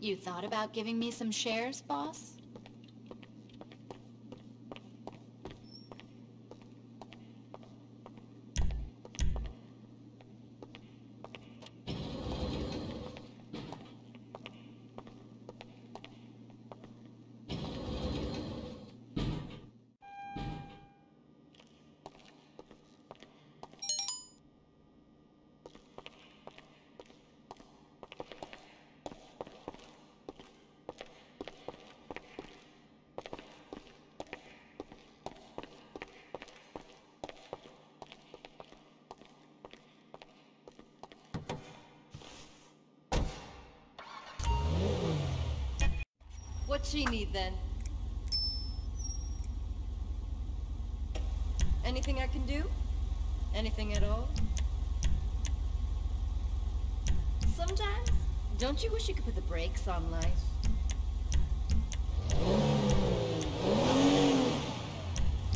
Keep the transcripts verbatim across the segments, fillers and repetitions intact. You thought about giving me some shares, boss? What's she need then? Anything I can do? Anything at all? Sometimes, don't you wish you could put the brakes on life?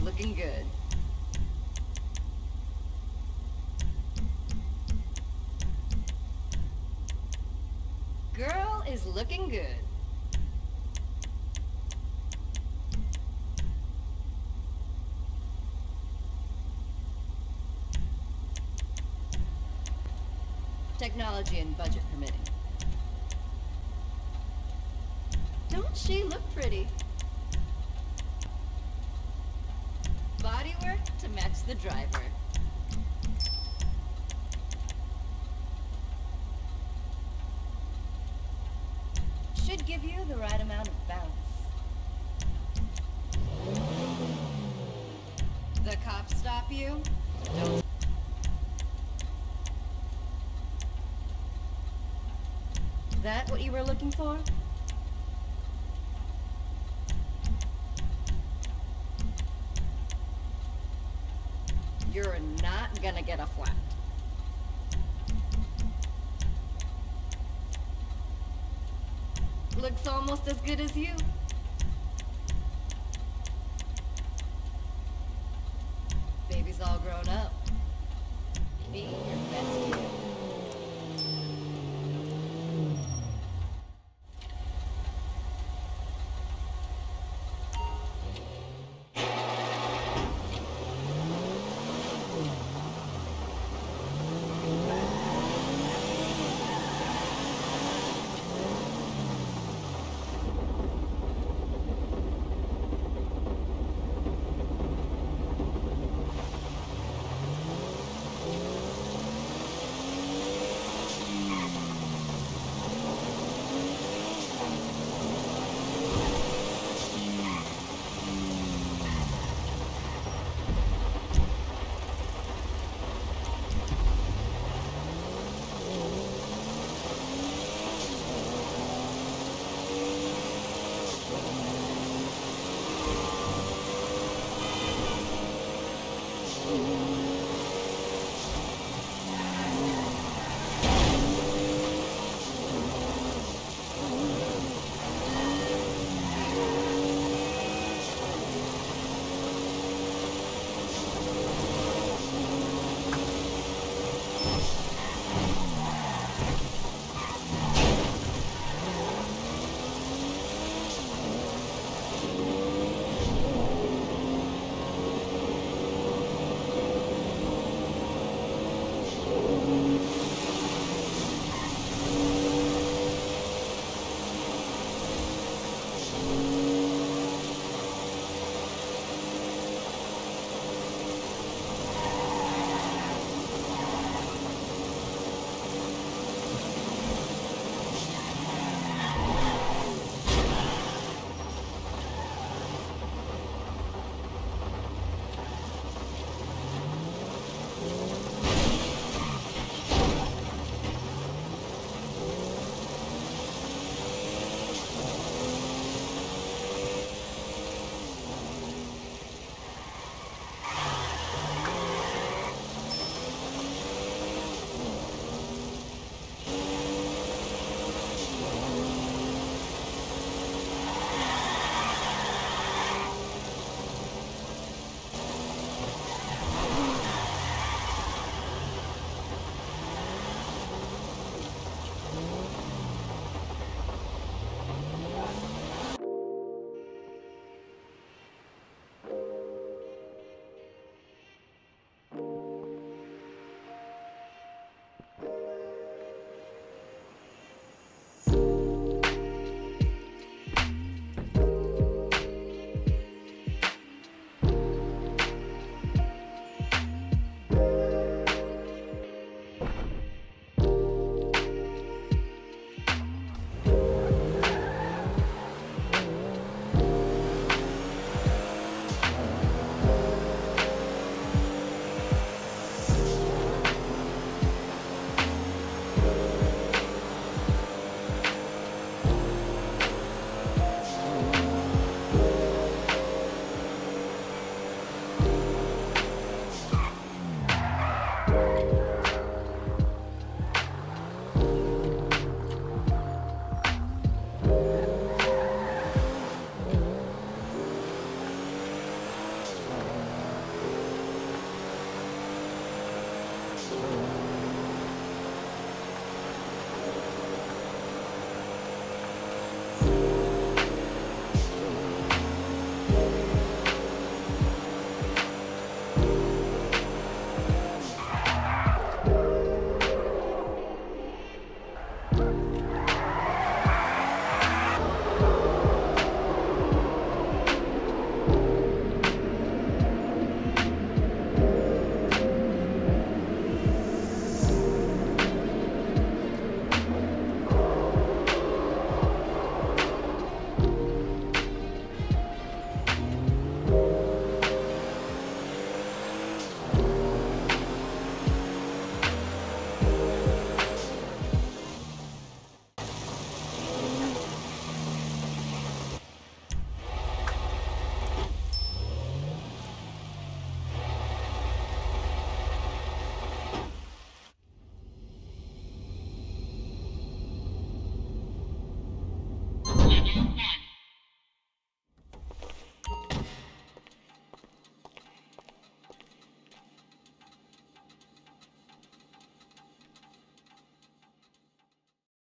Looking good. Girl is looking good. Technology and budget permitting. Don't she look pretty? Bodywork to match the driver. Should give you the right amount of bounce. The cops stop you? Don't. That what you were looking for? You're not gonna get a flat. Looks almost as good as you. Baby's all grown up. Be